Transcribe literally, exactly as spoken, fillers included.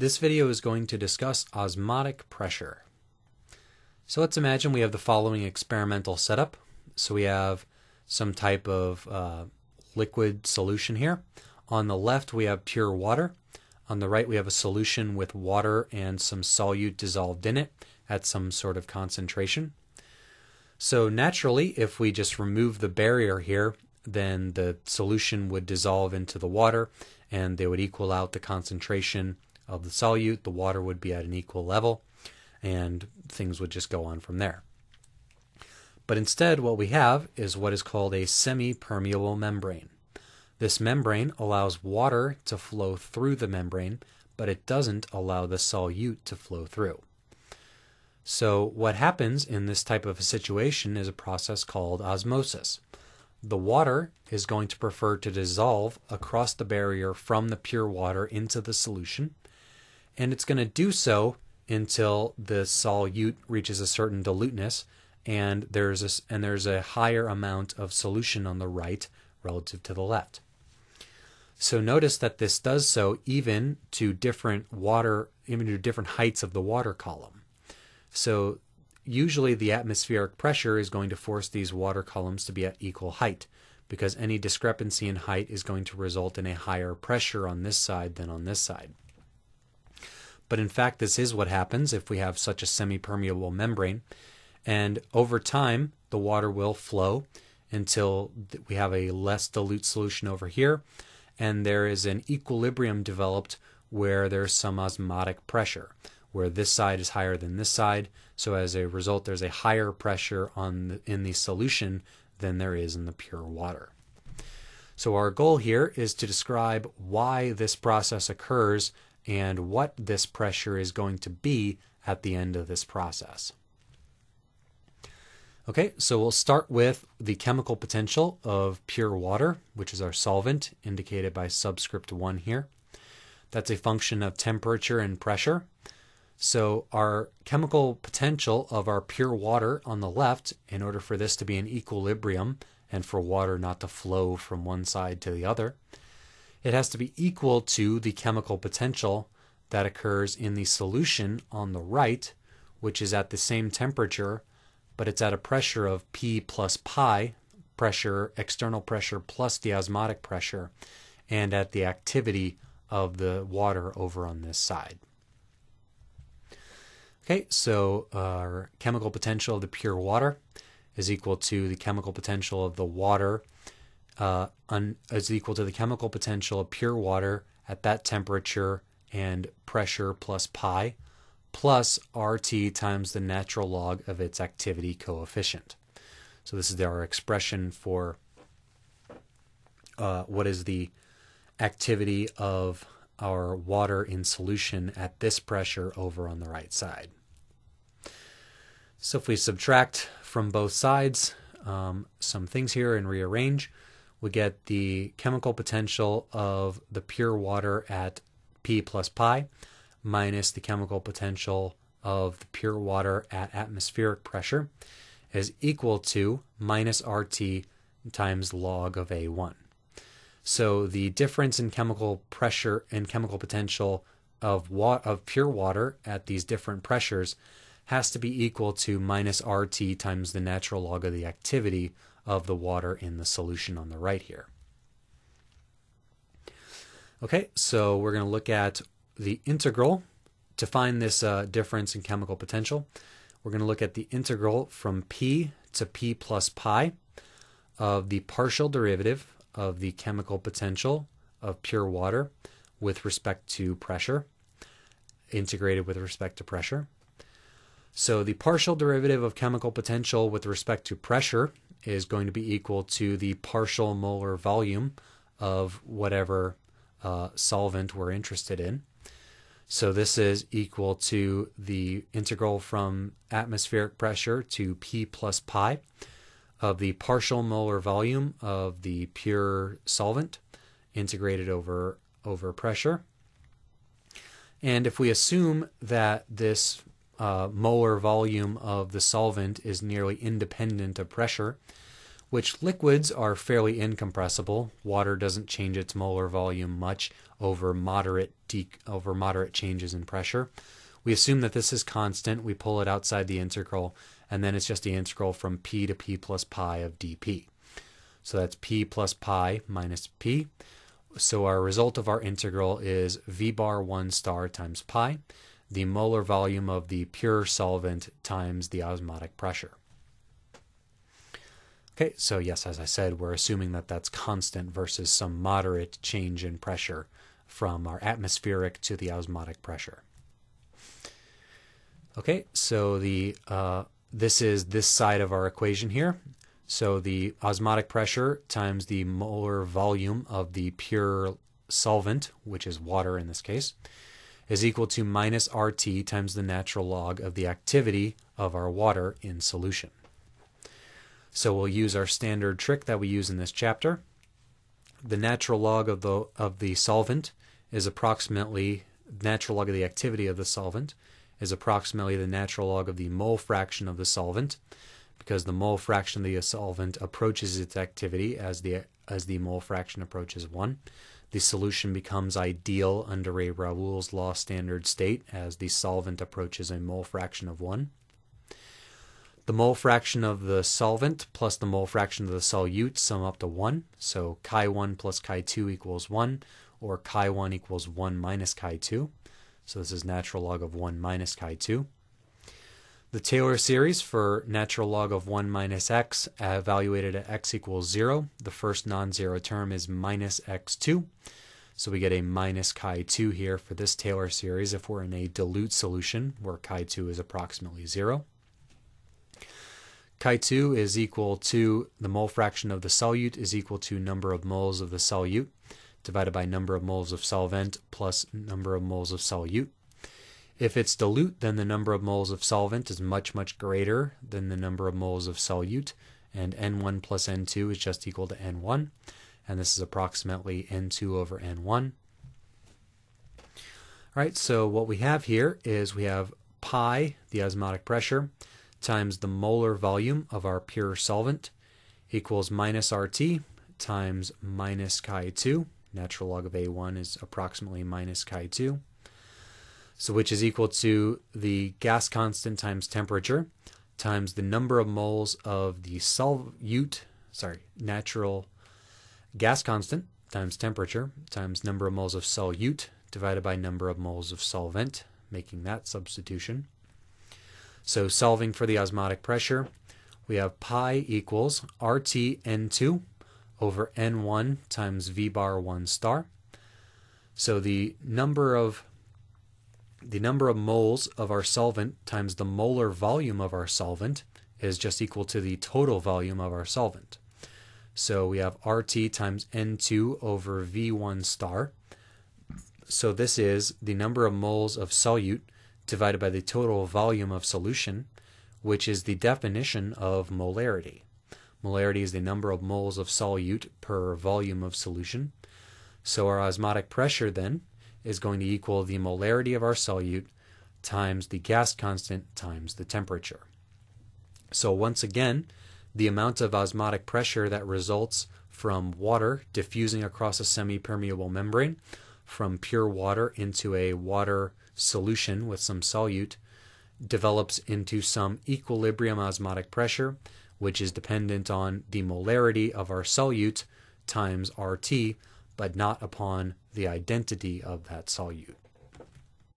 This video is going to discuss osmotic pressure. So let's imagine we have the following experimental setup. So we have some type of uh, liquid solution here. On the left we have pure water. On the right we have a solution with water and some solute dissolved in it at some sort of concentration. So naturally, if we just remove the barrier here, then the solution would dissolve into the water and they would equal out the concentration of the solute. The water would be at an equal level and things would just go on from there. But instead what we have is what is called a semi-permeable membrane. This membrane allows water to flow through the membrane, but it doesn't allow the solute to flow through. So what happens in this type of a situation is a process called osmosis. The water is going to prefer to dissolve across the barrier from the pure water into the solution, and it's going to do so until the solute reaches a certain diluteness and there's a, and there's a higher amount of solution on the right relative to the left. So notice that this does so even to different water, even to different heights of the water column. So usually the atmospheric pressure is going to force these water columns to be at equal height, because any discrepancy in height is going to result in a higher pressure on this side than on this side. But in fact, this is what happens if we have such a semi-permeable membrane. And over time, the water will flow until we have a less dilute solution over here. And there is an equilibrium developed where there's some osmotic pressure, where this side is higher than this side. So as a result, there's a higher pressure on the, in the solution than there is in the pure water. So our goal here is to describe why this process occurs and what this pressure is going to be at the end of this process. Okay, so we'll start with the chemical potential of pure water, which is our solvent, indicated by subscript one here. That's a function of temperature and pressure. So our chemical potential of our pure water on the left, in order for this to be in equilibrium and for water not to flow from one side to the other, it has to be equal to the chemical potential that occurs in the solution on the right, which is at the same temperature, but it's at a pressure of P plus pi, pressure, external pressure plus the osmotic pressure, and at the activity of the water over on this side. Okay, so our chemical potential of the pure water is equal to the chemical potential of the water Uh, un, is equal to the chemical potential of pure water at that temperature and pressure plus pi, plus R T times the natural log of its activity coefficient. So this is our expression for uh, what is the activity of our water in solution at this pressure over on the right side. So if we subtract from both sides um, some things here and rearrange, we get the chemical potential of the pure water at P plus pi minus the chemical potential of the pure water at atmospheric pressure is equal to minus R T times log of A one. So the difference in chemical pressure and chemical potential of, wa of pure water at these different pressures has to be equal to minus R T times the natural log of the activity of the water in the solution on the right here. Okay, so we're going to look at the integral to find this uh, difference in chemical potential. We're going to look at the integral from P to P plus pi of the partial derivative of the chemical potential of pure water with respect to pressure, integrated with respect to pressure. So the partial derivative of chemical potential with respect to pressure is going to be equal to the partial molar volume of whatever uh, solvent we're interested in. So this is equal to the integral from atmospheric pressure to P plus pi of the partial molar volume of the pure solvent integrated over, over pressure. And if we assume that this Uh, molar volume of the solvent is nearly independent of pressure, which liquids are fairly incompressible. Water doesn't change its molar volume much over moderate de- over moderate changes in pressure. We assume that this is constant. We pull it outside the integral, and then it's just the integral from p to p plus pi of dp. So that's p plus pi minus p. So our result of our integral is v bar one star times pi, the molar volume of the pure solvent times the osmotic pressure. Okay, so yes, as I said, we're assuming that that's constant versus some moderate change in pressure from our atmospheric to the osmotic pressure. Okay, so the uh, this is this side of our equation here. So the osmotic pressure times the molar volume of the pure solvent, which is water in this case, is equal to minus R T times the natural log of the activity of our water in solution. So we'll use our standard trick that we use in this chapter. The natural log of the of the solvent is approximately natural log of the activity of the solvent is approximately the natural log of the mole fraction of the solvent, because the mole fraction of the solvent approaches its activity as the as the mole fraction approaches one. The solution becomes ideal under a Raoult's law standard state as the solvent approaches a mole fraction of one. The mole fraction of the solvent plus the mole fraction of the solute sum up to one. So chi one plus chi two equals one, or chi one equals one minus chi two. So this is natural log of one minus chi two. The Taylor series for natural log of one minus x, evaluated at x equals zero. The first non-zero term is minus x two. So we get a minus chi two here for this Taylor series if we're in a dilute solution where chi two is approximately zero. chi two is equal to the mole fraction of the solute is equal to number of moles of the solute divided by number of moles of solvent plus number of moles of solute. If it's dilute, then the number of moles of solvent is much, much greater than the number of moles of solute, and N one plus N two is just equal to N one, and this is approximately N two over N one. All right, so what we have here is we have pi, the osmotic pressure, times the molar volume of our pure solvent equals minus R T times minus chi two. Natural log of A one is approximately minus chi two. So which is equal to the gas constant times temperature times the number of moles of the solute, sorry, natural gas constant times temperature times number of moles of solute divided by number of moles of solvent, making that substitution. So solving for the osmotic pressure, we have pi equals R T N two over N one times V bar one star. So the number of the number of moles of our solvent times the molar volume of our solvent is just equal to the total volume of our solvent. So we have R T times N two over V one star. So this is the number of moles of solute divided by the total volume of solution, which is the definition of molarity. Molarity is the number of moles of solute per volume of solution. So our osmotic pressure then is going to equal the molarity of our solute times the gas constant times the temperature. So once again, the amount of osmotic pressure that results from water diffusing across a semi-permeable membrane from pure water into a water solution with some solute develops into some equilibrium osmotic pressure, which is dependent on the molarity of our solute times R T, but not upon the identity of that solute.